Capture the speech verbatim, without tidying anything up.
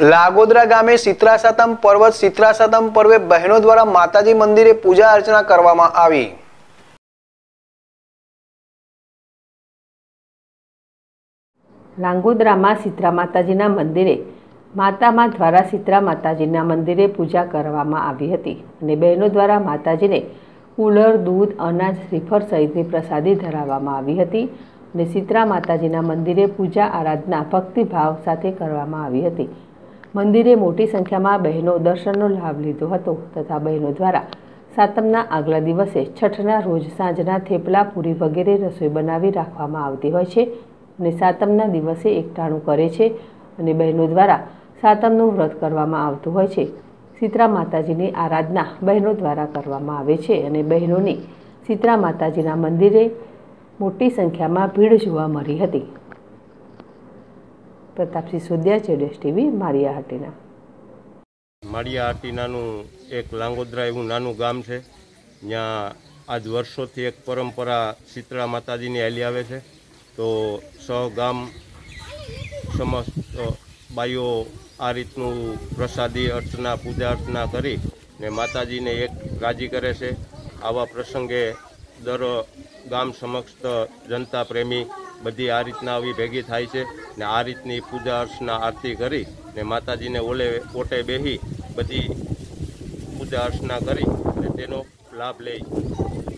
લાંગોદ્રા ગામે શીતળા સાતમ પર્વ શીતળા સાતમ પર્વે બહેનો દ્વારા માતાજી મંદિરે પૂજા અર્ચના કરવામાં આવી। લાંગોદ્રામાં શીતળા માતાજીના મંદિરે માતામાં દ્વારા શીતળા માતાજીના મંદિરે પૂજા કરવામાં આવી હતી અને બહેનો દ્વારા માતાજીને કુલર, દૂધ, અનાજ, શ્રીફળ સહિતની પ્રસાદી ધરાવવામાં આવી હતી અને શીતળા માતાજીના મંદિરે પૂજા આરાધના ભક્તિભાવ સાથે કરવામાં આવી હતી। મંદિરે મોટી સંખ્યામાં બહેનો દર્શનનો લાભ લીધો હતો તથા બહેનો દ્વારા સાતમના આગલા દિવસે છઠના રોજ સાંજના થેપલા, પૂરી વગેરે રસોઈ બનાવી રાખવામાં આવતી હોય છે અને સાતમના દિવસે એકટાણું કરે છે અને બહેનો દ્વારા સાતમનું વ્રત કરવામાં આવતું હોય છે। શીતળા માતાજીની આરાધના બહેનો દ્વારા કરવામાં આવે છે અને બહેનોની શીતળા માતાજીના મંદિરે મોટી સંખ્યામાં ભીડ જોવા મળી હતી। પ્રતાપસિંહ સોદિયા, જેડેશ ટીવી, માળિયા હાટીના। માળિયા હાટીનાનું એક લાંગોદ્રા એવું નાનું ગામ છે, જ્યાં આજ વર્ષોથી એક પરંપરા શીતળા માતાજીની હાલી આવે છે। तो सौ गाम समस्त बाईओ आ रीतनु प्रसादी अर्चना पूजा अर्चना करी ने माताजी ने एक राजी करे से। आवा प्रसंगे दर गाम समक्ष जनता प्रेमी बधी आ रीतना भेगी थाय छे ने आ रीतनी पूजा अर्चना आरती करी ने माताजी ने ओले ओटे बेही बधी पूजा अर्चना करी ने तेनो लाभ ले।